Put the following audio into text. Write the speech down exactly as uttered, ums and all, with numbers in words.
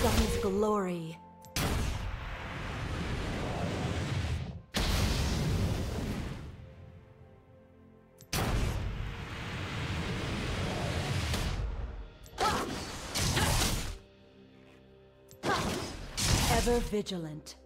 sun's glory. Ever vigilant.